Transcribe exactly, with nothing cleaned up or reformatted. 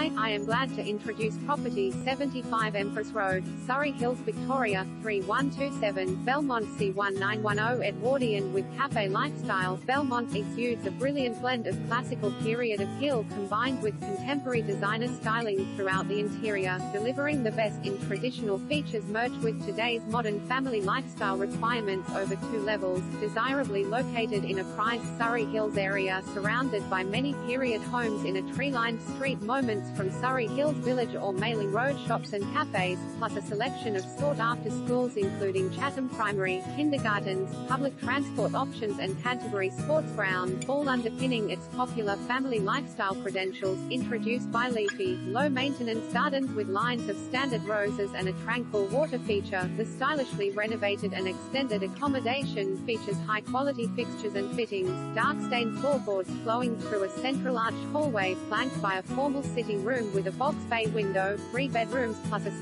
Hi, I am glad to introduce property seventy-five Empress Road, Surrey Hills, Victoria, three one two seven, Belmont C one nine one zero Edwardian with cafe lifestyle. Belmont exudes a brilliant blend of classical period appeal combined with contemporary designer styling throughout the interior, delivering the best in traditional features merged with today's modern family lifestyle requirements over two levels, desirably located in a prized Surrey Hills area surrounded by many period homes in a tree-lined street moments from Surrey Hills Village or Mailing Road, shops and cafes, plus a selection of sought-after schools including Chatham Primary, kindergartens, public transport options and Canterbury Sports Ground, all underpinning its popular family lifestyle credentials, introduced by leafy, low-maintenance gardens with lines of standard roses and a tranquil water feature. The stylishly renovated and extended accommodation features high-quality fixtures and fittings, dark-stained floorboards flowing through a central arched hallway flanked by a formal sitting room with a box bay window, three bedrooms plus a